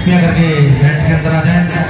Kita akan di